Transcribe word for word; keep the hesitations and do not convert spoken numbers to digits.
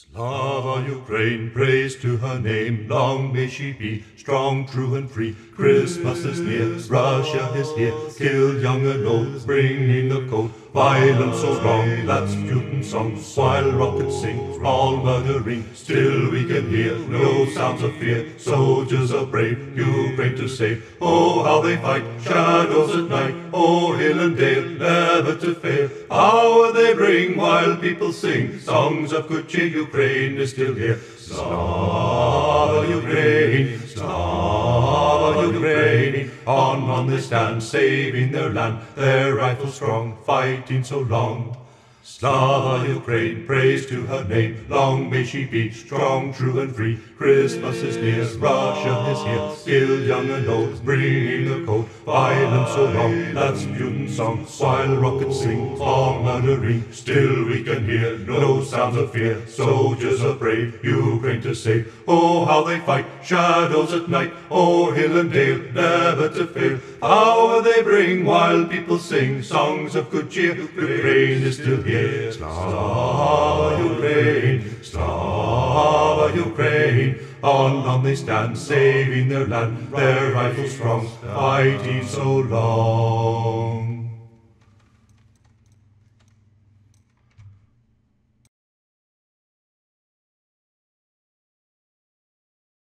Slava Ukraine, praise to her name, long may she be strong, true and free. Christmas is near, Russia is here, kill young and old, bring in the cold. Violence so wrong, that's Putin's song, while rockets sing, all murdering. Still we can hear no sounds of fear, soldiers are brave, Ukraine to save. Oh, how they fight, shadows at night, oh, hill and dale, never to fail. Power they bring while people sing, songs of good cheer, Ukraine is still here. Slava Ukraine, Slava Ukraine, on, on they stand, saving their land, their rifles strong, fighting so long. Slava Ukraine, praise to her name, long may she be strong, true and free. Christmas is near, Russia is here, still young and old, bringing the cold. Violence so long, that's Putin's song, while rockets sing, all murdering. Still we can hear no sounds of fear, soldiers are brave, Ukraine to save. Oh, how they fight, shadows at night, oh, hill and dale, never to fail. Power they bring while people sing, songs of good cheer, Ukraine is still here. Slava Ukraine, Slava Ukraine, on, on they stand, saving their land, their rifles strong, fighting so long.